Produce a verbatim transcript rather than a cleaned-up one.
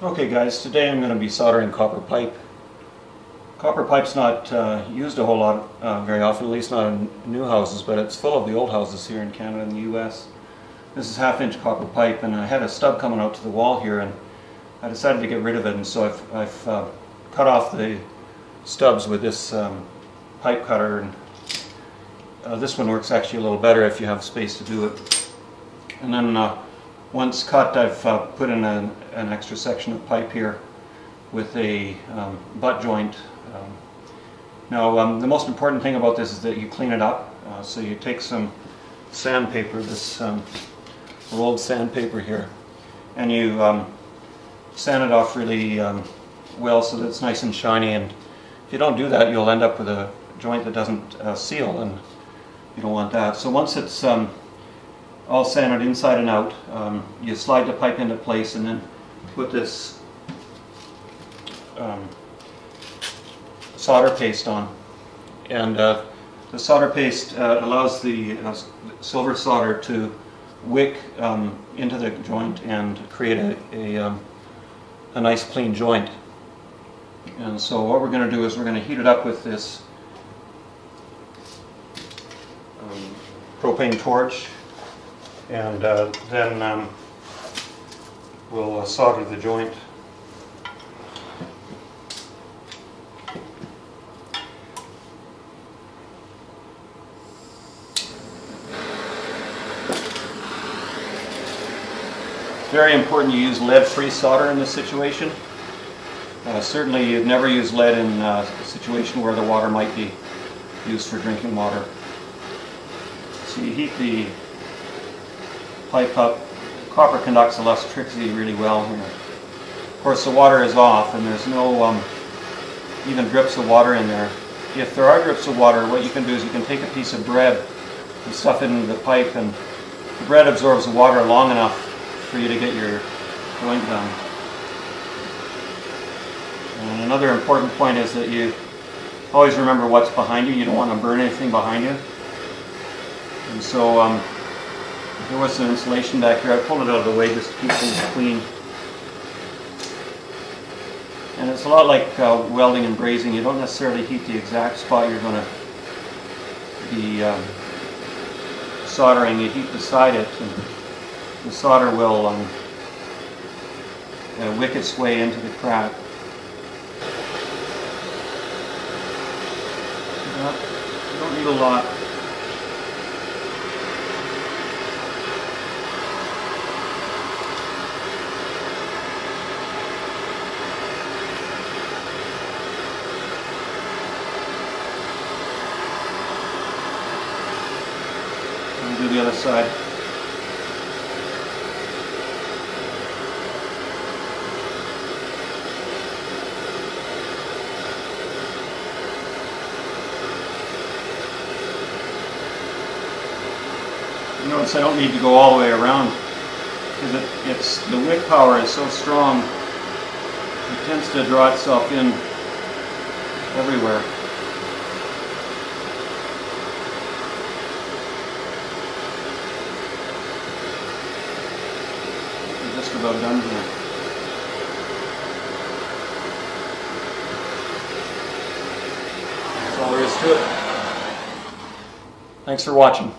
Okay guys, today I'm going to be soldering copper pipe. Copper pipe's not uh, used a whole lot uh, very often, at least not in new houses, but it's full of the old houses here in Canada and the U S. This is half inch copper pipe, and I had a stub coming out to the wall here and I decided to get rid of it, and so I've, I've uh, cut off the stubs with this um, pipe cutter, and uh, this one works actually a little better if you have space to do it. And then uh, once cut, I've uh, put in an, an extra section of pipe here with a um, butt joint. Um, now um, the most important thing about this is that you clean it up. Uh, so you take some sandpaper, this um, rolled sandpaper here, and you um, sand it off really um, well so that it's nice and shiny. And if you don't do that, you'll end up with a joint that doesn't uh, seal, and you don't want that. So once it's um, all sanded inside and out, um, you slide the pipe into place and then put this um, solder paste on. And uh, the solder paste uh, allows the uh, silver solder to wick um, into the joint and create a, a, um, a nice clean joint. And so what we're going to do is we're going to heat it up with this um, propane torch, and uh, then um, we'll uh, solder the joint. It's very important you use lead-free solder in this situation. Uh, certainly you'd never use lead in uh, a situation where the water might be used for drinking water. So you heat the pipe up. Copper conducts electricity really well here. Of course, the water is off, and there's no um, even drips of water in there. If there are drips of water, what you can do is you can take a piece of bread and stuff it into the pipe, and the bread absorbs the water long enough for you to get your joint done. And another important point is that you always remember what's behind you. You don't want to burn anything behind you. And so um, there was some insulation back here. I pulled it out of the way just to keep things clean. And it's a lot like uh, welding and brazing. You don't necessarily heat the exact spot you're going to be um, soldering. You heat beside it, and the solder will um, uh, wick its way into the crack. You don't need a lot. Do the other side. You notice I don't need to go all the way around because it, it's the wick power is so strong, it tends to draw itself in everywhere. Just about done here. That's all there is to it. Thanks for watching.